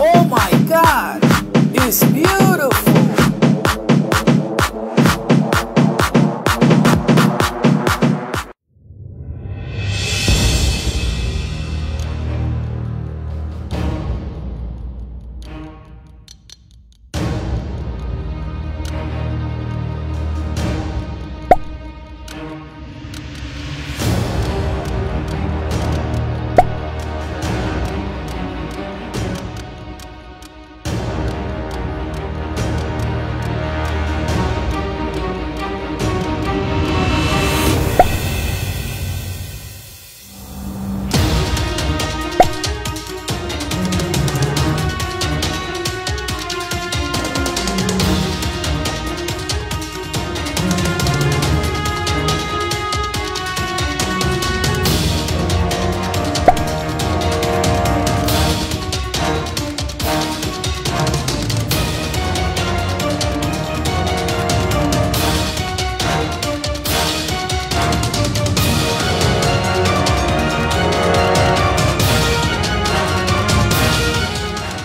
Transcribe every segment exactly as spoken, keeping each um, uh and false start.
Oh my God, it's beautiful.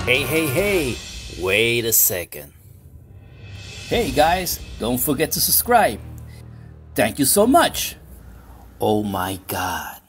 Hey, hey, hey, wait a second. Hey guys, don't forget to subscribe. Thank you so much. Oh my God.